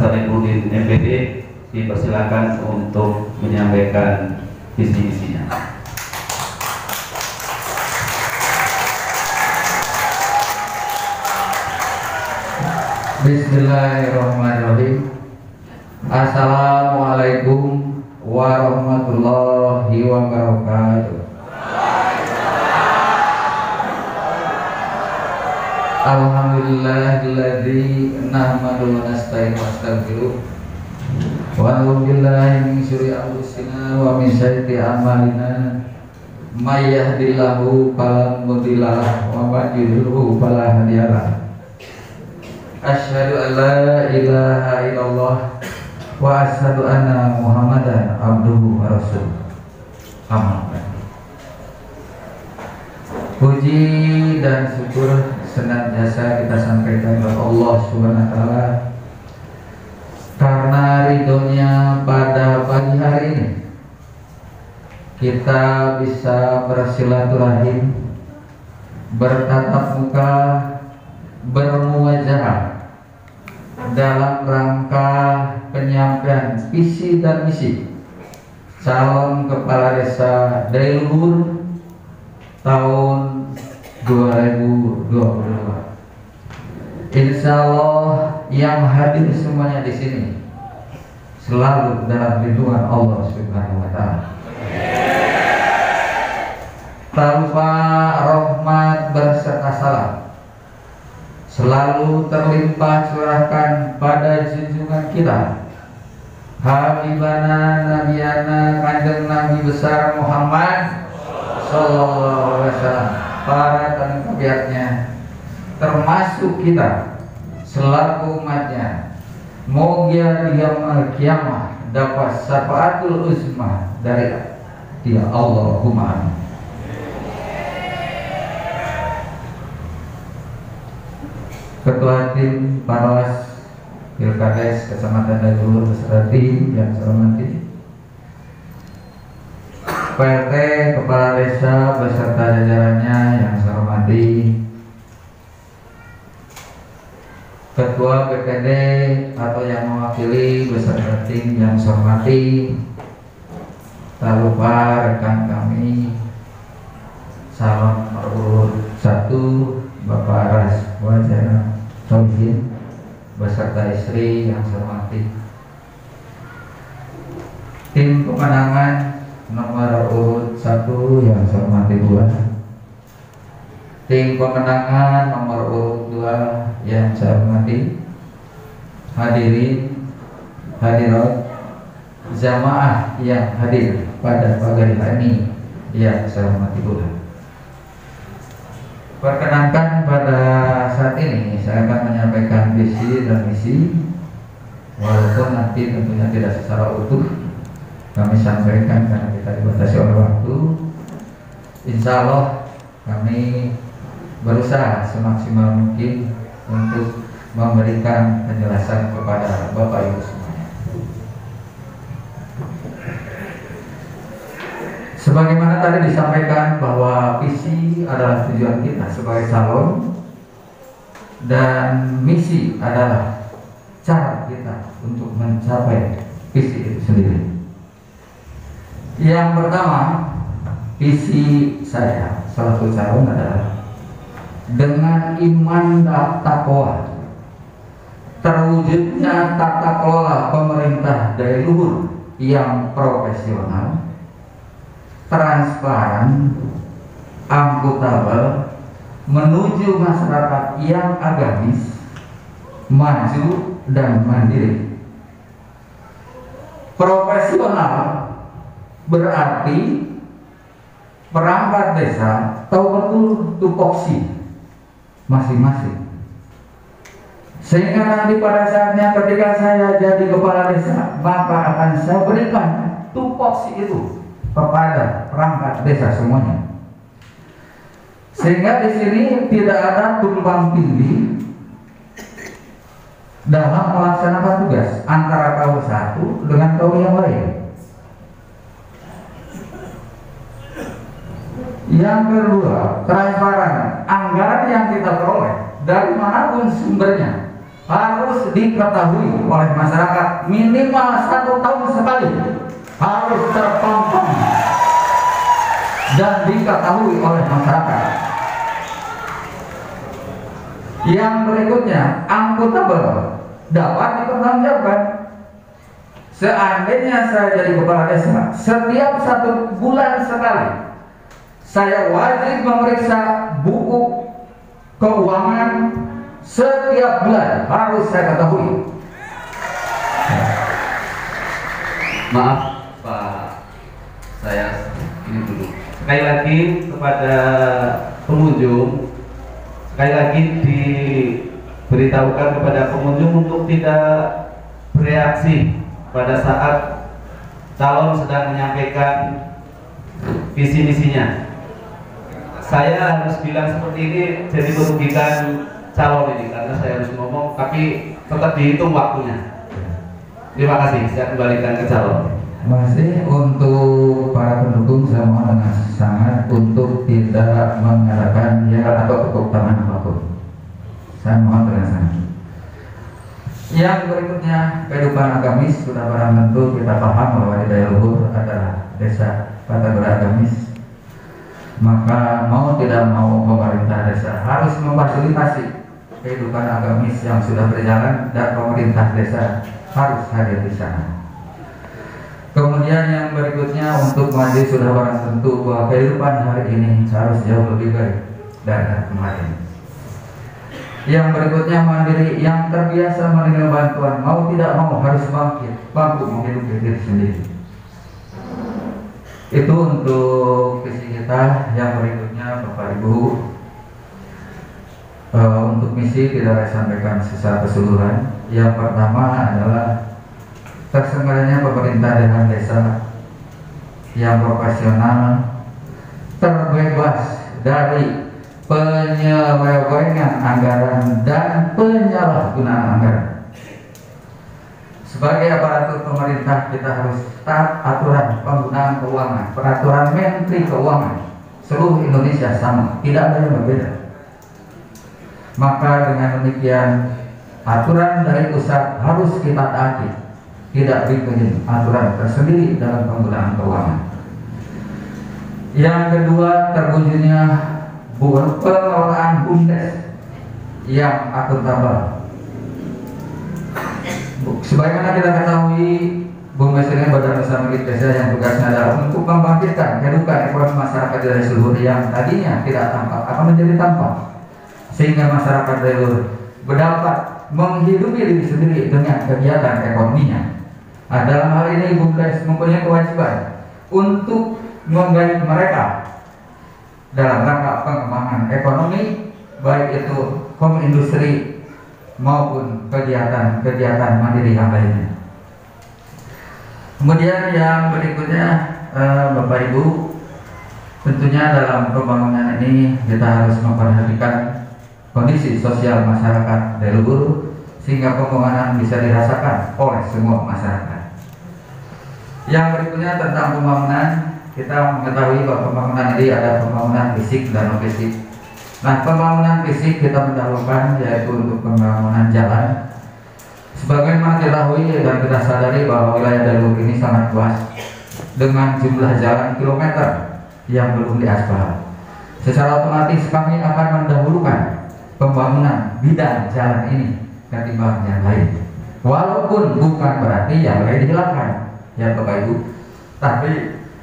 Syaripudin M.Pd, dipersilakan untuk menyampaikan visi-visinya. Bismillahirrahmanirrahim. Assalamualaikum warahmatullahi wabarakatuh. Alhamdulillahilladzi nahmaduhu wa nasta'inuhu wa nastaghfiruh wa na'udzu billahi min syururi anfusina wa min sayyiati a'malina may yahdihillahu fala mudilla lahu wa may yudlilhu fala hadiya lahu. Asyhadu an la ilaha illallah wa asyhadu anna Muhammadan abduhu wa rasuluh. Amin. Puji dan syukur senantiasa kita sampaikan kepada Allah Subhanahu wa taala karena ridhonya pada pagi hari ini kita bisa bersilaturahim, bertatap muka, bermuajahah dalam rangka penyampaian visi dan misi calon kepala desa Dayeuhluhur tahun 2022. Insyaallah yang hadir semuanya di sini selalu dalam lindungan Allah Subhanahu wa taala. Tanpa rahmat berserta salam selalu terlimpah curahkan pada junjungan kita Habibana Nabiyana Kanjeng Nabi besar Muhammad Sallallahu Alaihi Wasallam, para tanbiatnya termasuk kita selaku umatnya. Moga di yaumil kiamah dapat syafaatul uzma dari dia, Allahumma amin. Ketua Tim Panwas Pilkades Kecamatan Dayeuhluhur beserta tim yang saya hormati, PRT Kepala Desa beserta jajarannya yang saya hormati, Ketua BPD atau yang mewakili beserta tim yang saya hormati, tak lupa rekan kami calon nomor 1 Bapak Raswa Zaenal Solihin beserta istri yang saya hormati, tim pemenangan nomor urut 1 yang saya hormati Bu Ana, tim pemenangan nomor urut 2 yang saya hormati, hadirin hadirat jamaah yang hadir pada pagi ini yang saya hormati Bu Ana. Perkenankan pada saat ini saya akan menyampaikan visi dan misi, walaupun nanti tentunya tidak secara utuh kami sampaikan karena kita dibatasi oleh waktu. Insya Allah kami berusaha semaksimal mungkin untuk memberikan penjelasan kepada Bapak Ibu semuanya. Sebagaimana tadi disampaikan bahwa visi adalah tujuan kita sebagai calon dan misi adalah cara kita untuk mencapai visi itu sendiri. Yang pertama, visi saya selaku calon adalah dengan iman dan takwa terwujudnya tata kelola pemerintah Dayeuhluhur yang profesional, transparan, akuntabel, menuju masyarakat yang agamis, maju dan mandiri. Profesional berarti perangkat desa tahu betul tupoksi masing-masing. Sehingga nanti pada saatnya ketika saya jadi kepala desa, maka akan saya berikan tupoksi itu kepada perangkat desa semuanya, sehingga di sini tidak ada tumpang tindih dalam melaksanakan tugas antara kaum satu dengan kaum yang lain. Yang kedua, transparan. Anggaran yang kita peroleh dari manapun sumbernya, harus diketahui oleh masyarakat minimal 1 tahun sekali, harus tertonton dan diketahui oleh masyarakat. Yang berikutnya, akuntabel, dapat dipertanggungjawabkan. Seandainya saya jadi kepala desa, setiap 1 bulan sekali saya wajib memeriksa buku keuangan. Setiap bulan harus saya ketahui. Maaf Pak, saya ini dulu. Sekali lagi kepada pengunjung, sekali lagi diberitahukan kepada pengunjung untuk tidak bereaksi pada saat calon sedang menyampaikan visi misinya. Saya harus bilang seperti ini jadi merugikan calon ini karena saya harus ngomong, tapi tetap dihitung waktunya. Terima kasih, saya kembalikan ke calon. Terima kasih. Untuk para pendukung, saya mohon dengan sangat untuk tidak mengadakan ya atau tepuk tangan apapun. Saya mohon dengan sangat. Yang berikutnya, kehidupan agamis. Sudah barang tentu kita paham bahwa di Dayeuhluhur adalah desa kategori agamis, maka mau tidak mau pemerintah desa harus memfasilitasi kehidupan agamis yang sudah berjalan, dan pemerintah desa harus hadir di sana. Kemudian yang berikutnya, untuk maju sudah barang tentu bahwa kehidupan hari ini harus jauh lebih baik dari kemarin. Yang berikutnya, mandiri, yang terbiasa menerima bantuan mau tidak mau harus bangkit, mampu menghidupi diri sendiri. Itu untuk visi kita. Yang berikutnya, Bapak Ibu, untuk misi tidak saya sampaikan secara keseluruhan. Yang pertama adalah tersenggaknya pemerintah dengan desa yang profesional, terbebas dari penyelewengan anggaran dan penyalahgunaan anggaran. Sebagai aparatur pemerintah, kita harus taat aturan penggunaan keuangan. Peraturan Menteri Keuangan seluruh Indonesia sama, tidak ada yang berbeda. Maka dengan demikian, aturan dari pusat harus kita taati, tidak bikin aturan tersendiri dalam penggunaan keuangan. Yang kedua, terwujudnya pengelolaan BUMDes yang akuntabel. Sebagaimana kita ketahui, BUMDes ini badan usaha milik desa yang tugasnya adalah untuk membangkitkan kehidupan ekonomi masyarakat Dayeuhluhur yang tadinya tidak tampak akan menjadi tampak, sehingga masyarakat Dayeuhluhur berdapat menghidupi diri sendiri dengan kegiatan ekonominya. Dalam hal ini BUMDes mempunyai kewajiban untuk menggait mereka dalam rangka pengembangan ekonomi, baik itu home industri maupun kegiatan-kegiatan mandiri yang lainnya. Kemudian yang berikutnya, Bapak Ibu, tentunya dalam pembangunan ini kita harus memperhatikan kondisi sosial masyarakat Dayeuhluhur sehingga pembangunan bisa dirasakan oleh semua masyarakat. Yang berikutnya tentang pembangunan, kita mengetahui bahwa pembangunan ini ada pembangunan fisik dan non-fisik. Nah, pembangunan fisik kita mendahulukan, yaitu untuk pembangunan jalan. Sebagaimana diketahui dan kita sadari bahwa wilayah Dayeuhluhur ini sangat luas dengan jumlah jalan kilometer yang belum diaspal. Secara otomatis kami akan mendahulukan pembangunan bidang jalan ini ketimbang yang lain. Walaupun bukan berarti yang lain dihilangkan, ya Bapak Ibu, tapi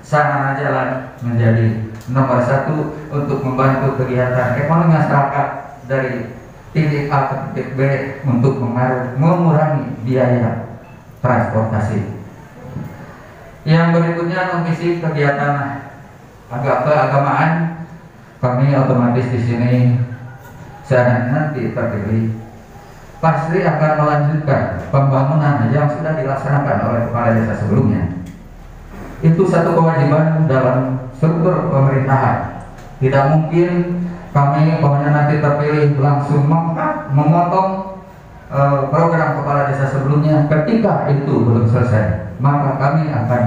sarana jalan menjadi nomor 1 untuk membantu kegiatan ekonomi masyarakat dari titik A ke titik B untuk mengurangi biaya transportasi. Yang berikutnya, mengisi kegiatan keagamaan. Kami otomatis di sini saya nanti terpilih pasti akan melanjutkan pembangunan yang sudah dilaksanakan oleh kepala desa sebelumnya. Itu satu kewajiban dalam struktur pemerintahan. Tidak mungkin kami pokoknya nanti terpilih langsung memotong program kepala desa sebelumnya ketika itu belum selesai. Maka kami akan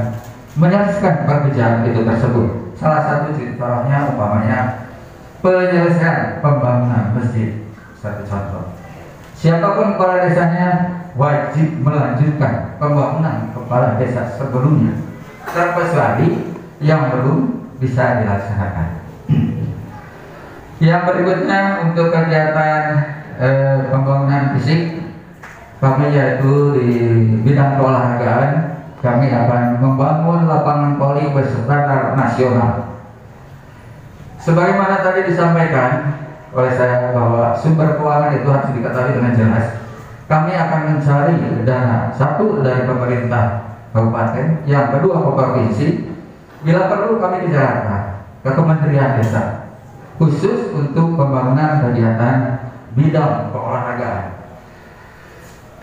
menyelesaikan pekerjaan itu tersebut. Salah satu contohnya umpamanya penyelesaian pembangunan masjid, satu contoh. Siapapun kepala desanya wajib melanjutkan pembangunan kepala desa sebelumnya, terkecuali yang belum bisa dilaksanakan. Yang berikutnya untuk kegiatan pembangunan fisik kami, yaitu di bidang keolahragaan, kami akan membangun lapangan voli berstandar nasional. Sebagaimana tadi disampaikan oleh saya bahwa sumber keuangan itu harus diketahui dengan jelas, kami akan mencari dana, satu dari pemerintah kabupaten, yang kedua provinsi, bila perlu kami di Jakarta ke Kementerian Desa khusus untuk pembangunan kegiatan bidang keolahragaan.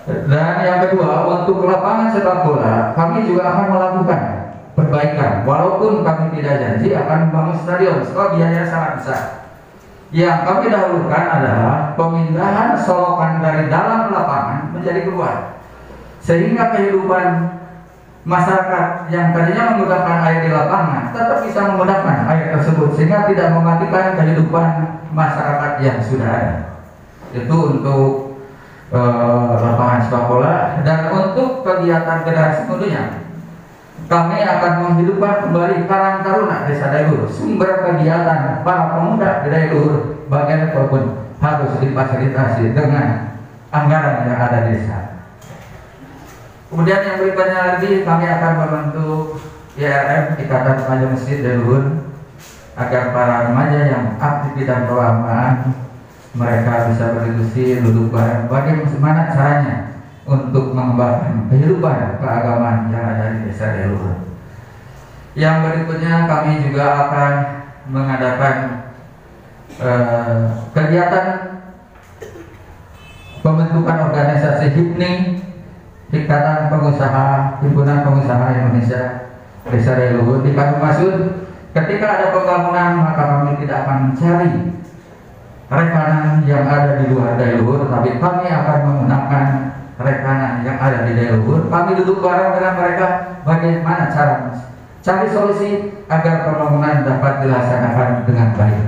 Dan yang kedua, untuk lapangan sepak bola, kami juga akan melakukan perbaikan, walaupun kami tidak janji akan membangun stadion sebab biaya sangat besar. Yang kami dahulukan adalah pemindahan solokan dari dalam lapangan menjadi keluar, sehingga kehidupan masyarakat yang tadinya menggunakan air di lapangan tetap bisa menggunakan air tersebut, sehingga tidak mematikan kehidupan masyarakat yang sudah ada. Itu untuk lapangan sepak bola. Dan untuk kegiatan generasi mudanya, kami akan menghidupkan kembali Karang Taruna Desa Dayeuhluhur. Sumber kegiatan para pemuda di Dayeuhluhur bagian apapun harus difasilitasi dengan anggaran yang ada di desa. Kemudian yang berikutnya lagi, kami akan membentuk IRM, Ikatan Remaja Masjid Dayeuhluhur, agar para remaja yang aktif di dalam keagamaan mereka bisa berdiskusi, duduk bareng, bagaimana caranya untuk mengembangkan kehidupan keagamaan yang ada di desa Dayeuhluhur. Yang berikutnya, kami juga akan mengadakan kegiatan pembentukan organisasi HIPMI, Ikatan Pengusaha, Himpunan Pengusaha Indonesia Desa Dayeuhluhur. Di kami maksud, ketika ada pembangunan maka kami tidak akan mencari rekanan yang ada di luar Dayeuhluhur, tapi kami akan menggunakan rekanan yang ada di Dayeuhluhur. Kami duduk bareng dengan mereka bagaimana cara cari solusi agar pembangunan dapat dilaksanakan dengan baik.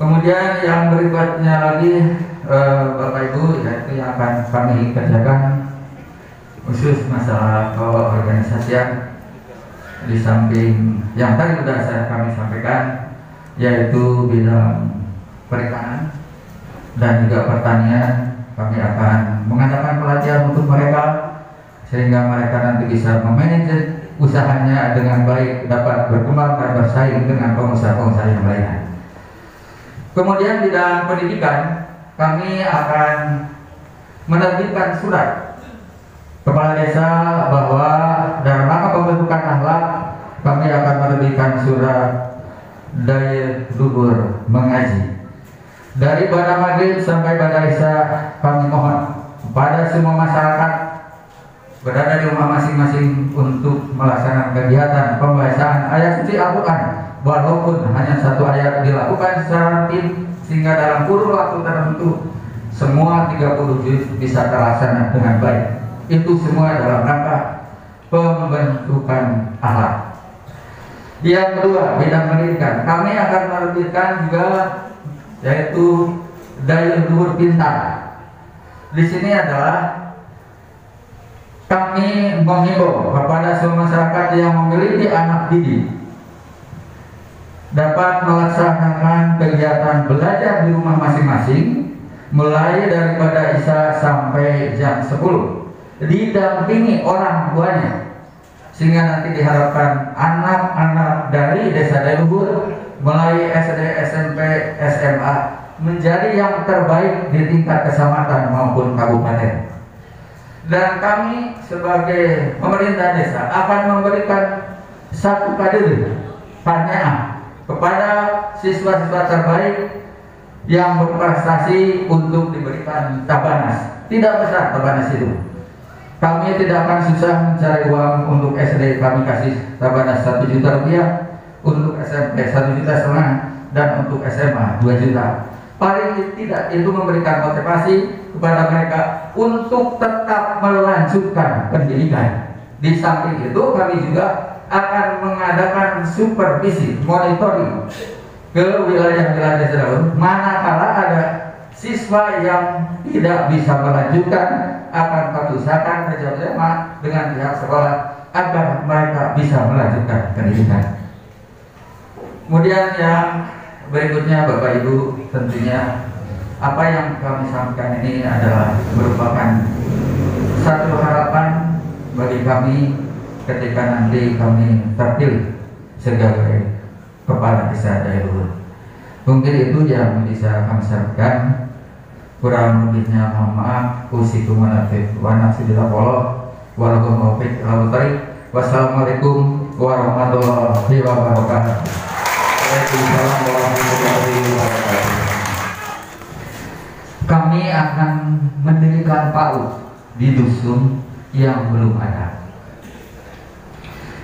Kemudian yang berikutnya lagi, Bapak Ibu, yaitu yang akan kami kerjakan khusus masalah keorganisasian di samping yang tadi sudah kami sampaikan, yaitu bidang perikanan dan juga pertanian. Kami akan mengadakan pelatihan untuk mereka sehingga mereka nanti bisa memanage usahanya dengan baik, dapat berkembang dan bersaing dengan pengusaha-pengusaha yang lainnya. Kemudian bidang pendidikan, kami akan menerbitkan surat kepala desa bahwa dalam rangka pembentukan akhlak kami akan menerbitkan surat Dayeuhluhur mengaji. Dari Bada Maghrib sampai Bada Isya, kami mohon kepada semua masyarakat berada di rumah masing-masing untuk melaksanakan kegiatan pembacaan ayat suci Al-Quran, walaupun hanya satu ayat dilakukan secara tim, sehingga dalam kurun waktu tertentu semua 30 juz bisa terlaksana dengan baik. Itu semua dalam rangka pembentukan akhlak. Yang kedua, bidang pendidikan, kami akan menerbitkan juga yaitu Dayeuhluhur Pintar. Di sini adalah kami menghimbau kepada semua masyarakat yang memiliki anak didik dapat melaksanakan kegiatan belajar di rumah masing-masing mulai daripada Isya sampai jam 10, didampingi orang tuanya, sehingga nanti diharapkan anak-anak dari Desa Dayeuhluhur mulai SD, SMP, SMA menjadi yang terbaik di tingkat kecamatan maupun kabupaten. Dan kami sebagai pemerintah desa akan memberikan satu kader panjang kepada siswa-siswa terbaik yang berprestasi untuk diberikan tabanas. Tidak besar tabanas itu, kami tidak akan susah mencari uang. Untuk SD kami kasih tabanas 1 juta rupiah, untuk SMP 1,5 juta, dan untuk SMA 2 juta. Paling tidak itu memberikan motivasi kepada mereka untuk tetap melanjutkan pendidikan. Di samping itu kami juga akan mengadakan supervisi monitoring ke wilayah-wilayah desa, manakala ada siswa yang tidak bisa melanjutkan akan keputusakan kerjasama dengan pihak sekolah agar mereka bisa melanjutkan pendidikan. Kemudian yang berikutnya, Bapak Ibu, tentunya apa yang kami sampaikan ini adalah merupakan satu harapan bagi kami ketika nanti kami terpilih sebagai kepala desa Dayeuhluhur. Mungkin itu yang bisa kami sampaikan. Kurang lebihnya mohon maaf. Wassalamualaikum warahmatullahi wabarakatuh. Waalaikumsalam warahmatullahi wabarakatuh. Kami akan mendirikan PAUD di dusun yang belum ada.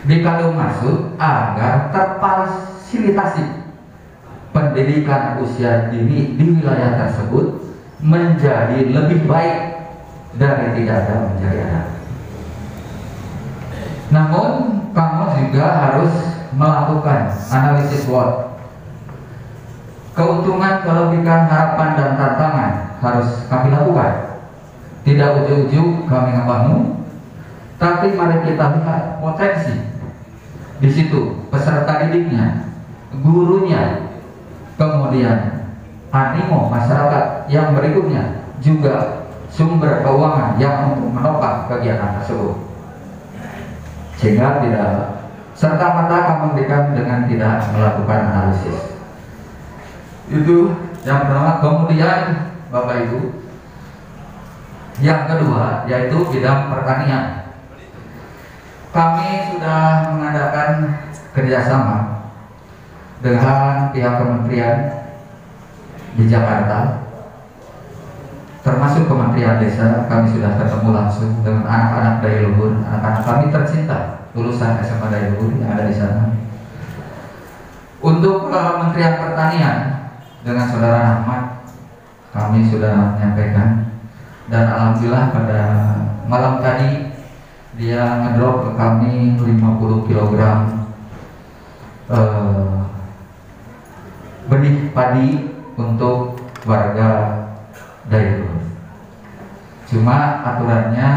Dikala masuk agar terfasilitasi pendidikan usia dini di wilayah tersebut menjadi lebih baik dari tidak ada menjadi ada. Namun kamu juga harus melakukan analisis SWOT. Keuntungan, kelebihan, harapan, dan tantangan harus kami lakukan. Tidak ujuk-ujuk kami membangun, tapi mari kita lihat potensi di situ peserta didiknya, gurunya. Kemudian animo masyarakat yang berikutnya juga sumber keuangan yang untuk menopang kegiatan tersebut, sehingga tidak serta-merta kami memberikan dengan tidak melakukan analisis. Itu yang pertama. Kemudian Bapak Ibu, yang kedua yaitu bidang pertanian. Kami sudah mengadakan kerjasama dengan pihak kementerian di Jakarta, termasuk Kementerian Desa. Kami sudah ketemu langsung dengan anak-anak Dayeuhluhur, anak-anak kami tercinta, lulusan SMA Dayeuhluhur yang ada di sana. Untuk Kementerian Pertanian dengan Saudara Ahmad, kami sudah menyampaikan, dan alhamdulillah pada malam tadi dia ngedrop ke kami 50 kg benih padi untuk warga Dayeuhluhur. Cuma aturannya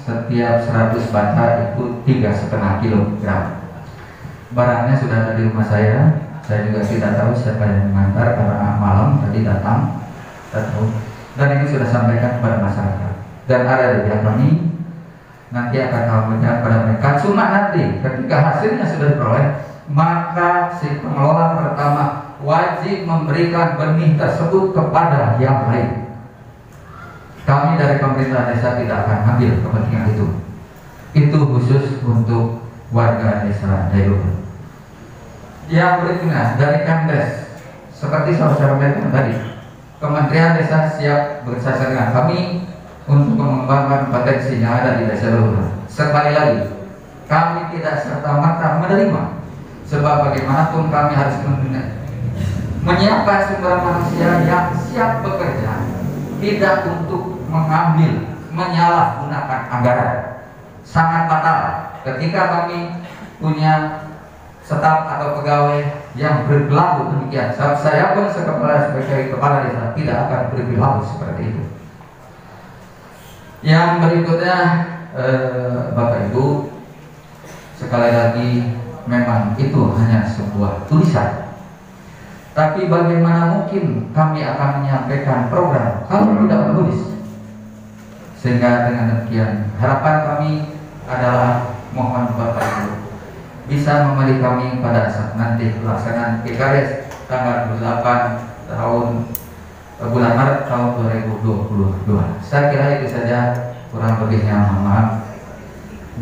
setiap 100 bata itu 3,5 kilogram. Barangnya sudah ada di rumah saya. Saya juga tidak tahu siapa yang mengantar karena malam tadi datang, dan ini sudah sampaikan kepada masyarakat. Dan ada di kami nanti akan sampaikan kepada mereka. Cuma nanti ketika hasilnya sudah diperoleh, maka si pengelola pertama wajib memberikan benih tersebut kepada yang lain. Kami dari pemerintah desa tidak akan ambil kepentingan itu. Itu khusus untuk warga desa Dayeuhluhur. Yang berikutnya dari Kandes, seperti saudara sampaikan tadi, Kementerian Desa siap bekerjasama dengan kami untuk mengembangkan potensi yang ada di desa Dayeuhluhur. Sekali lagi, kami tidak serta-merta menerima, sebab bagaimanapun kami harus menyiapkan sumber manusia yang siap bekerja, tidak untuk mengambil, menyalahgunakan anggaran. Sangat fatal ketika kami punya staf atau pegawai yang berlaku demikian. Saya pun sebagai kepala desa tidak akan berlaku seperti itu. Yang berikutnya, Bapak Ibu, sekali lagi memang itu hanya sebuah tulisan. Tapi bagaimana mungkin kami akan menyampaikan program kalau tidak menulis? Sehingga dengan demikian harapan kami adalah mohon Bapak Ibu bisa memilih kami pada saat nanti pelaksanaan PKS tanggal 28 tahun bulan Maret tahun 2022. Saya kira itu saja, kurang lebihnya mohon maaf.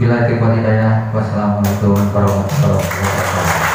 Bila tiba-tiba, wassalamualaikum warahmatullahi wabarakatuh.